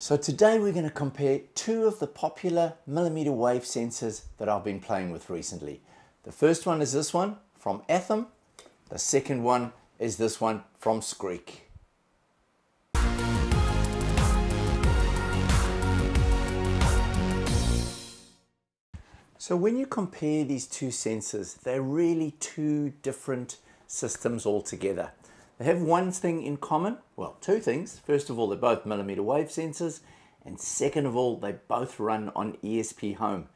So today we're going to compare two of the popular millimeter wave sensors that I've been playing with recently. The first one is this one from Athom. The second one is this one from Screek. So when you compare these two sensors, they're really two different systems altogether. They have one thing in common, well, two things. First of all, they're both millimeter wave sensors, and second of all, they both run on ESP Home.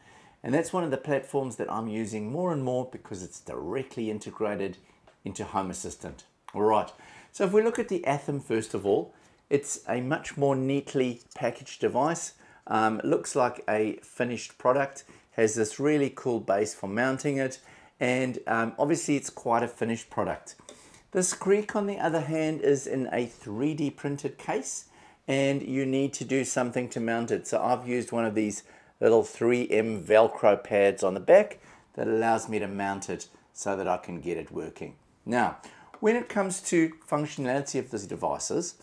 And that's one of the platforms that I'm using more and more because it's directly integrated into Home Assistant. All right, so if we look at the Athom first of all, it's a much more neatly packaged device. It looks like a finished product, has this really cool base for mounting it, and obviously it's quite a finished product. The Screek, on the other hand, is in a 3D printed case, and you need to do something to mount it. So I've used one of these little 3M Velcro pads on the back that allows me to mount it so that I can get it working. Now, when it comes to functionality of these devices,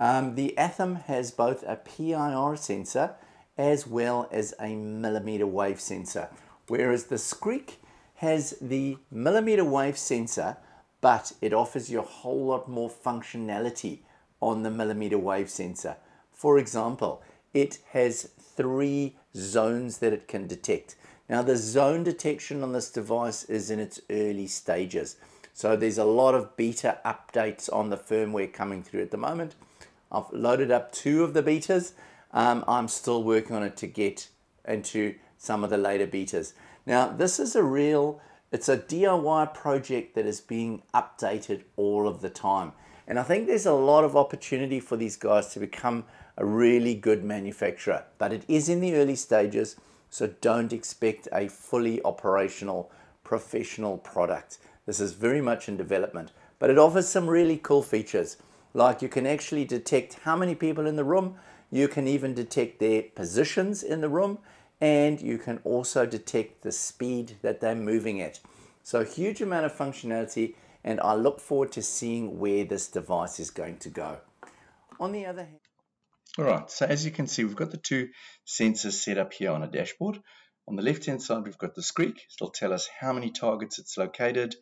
the Athom has both a PIR sensor as well as a millimeter wave sensor, whereas the Screek has the millimeter wave sensor, but it offers you a whole lot more functionality on the millimeter wave sensor. For example, it has three zones that it can detect. Now, the zone detection on this device is in its early stages, so there's a lot of beta updates on the firmware coming through at the moment. I've loaded up two of the betas. I'm still working on it to get into some of the later betas. Now, this is it's a DIY project that is being updated all of the time. And I think there's a lot of opportunity for these guys to become a really good manufacturer, but it is in the early stages, so don't expect a fully operational, professional product. This is very much in development, but it offers some really cool features. Like, you can actually detect how many people in the room, you can even detect their positions in the room, and you can also detect the speed that they're moving at. So a huge amount of functionality, and I look forward to seeing where this device is going to go. On the other hand... All right, so as you can see, we've got the two sensors set up here on a dashboard. On the left-hand side, we've got the Screek. It'll tell us how many targets it's located,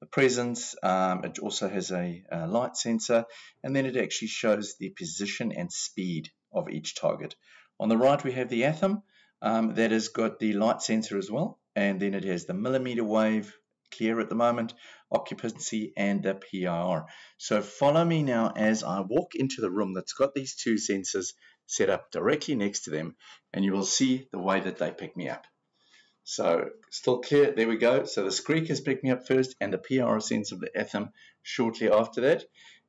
the presence. It also has a light sensor, and then it actually shows the position and speed of each target. On the right, we have the Athom. That has got the light sensor as well, and then it has the millimeter wave, clear at the moment, occupancy, and the PIR. So follow me now as I walk into the room that's got these two sensors set up directly next to them, and you will see the way that they pick me up. So still clear, there we go. So the Screek has picked me up first, and the PIR sensor of the Athom shortly after that.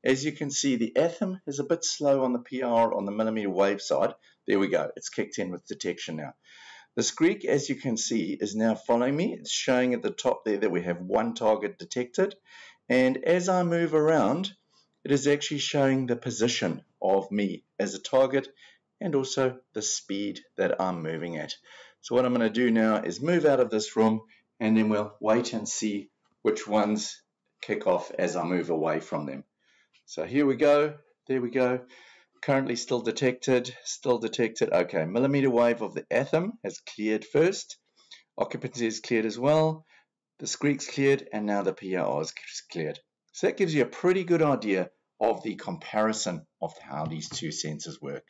As you can see, the Athom is a bit slow on the PIR on the millimeter wave side. There we go, it's kicked in with detection now. The Screek, as you can see, is now following me. It's showing at the top there that we have one target detected. And as I move around, it is actually showing the position of me as a target and also the speed that I'm moving at. So what I'm going to do now is move out of this room, and then we'll wait and see which ones kick off as I move away from them. So here we go, there we go, currently still detected, okay, millimeter wave of the Athom has cleared first, occupancy is cleared as well, the Screek's cleared, and now the PIR is cleared. So that gives you a pretty good idea of the comparison of how these two sensors work.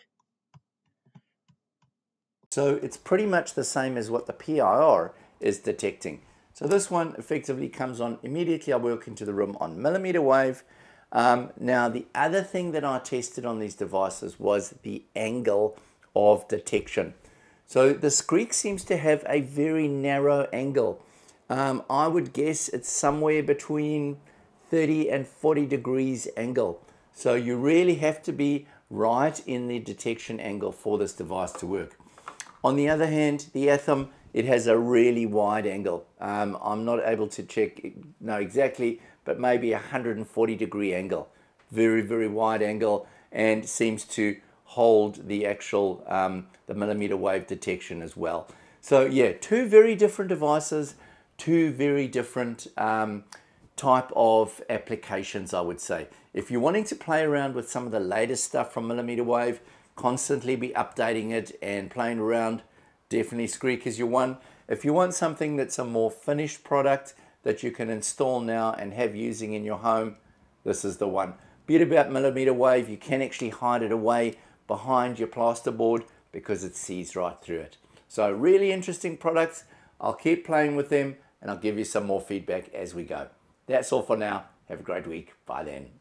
So it's pretty much the same as what the PIR is detecting. So this one effectively comes on immediately I walk into the room on millimeter wave. Now, the other thing that I tested on these devices was the angle of detection. So the Screek seems to have a very narrow angle. I would guess it's somewhere between 30 and 40 degrees angle. So you really have to be right in the detection angle for this device to work. On the other hand, the Athom, it has a really wide angle. I'm not able to know exactly, but maybe 140 degree angle, very, very wide angle, and seems to hold the actual the millimeter wave detection as well. So yeah, two very different devices, two very different type of applications, I would say. If you're wanting to play around with some of the latest stuff from millimeter wave, constantly be updating it and playing around, definitely Screek is your one. If you want something that's a more finished product that you can install now and have using in your home, this is the one. Beauty about millimeter wave, you can actually hide it away behind your plasterboard because it sees right through it. So really interesting products. I'll keep playing with them and I'll give you some more feedback as we go. That's all for now. Have a great week. Bye then.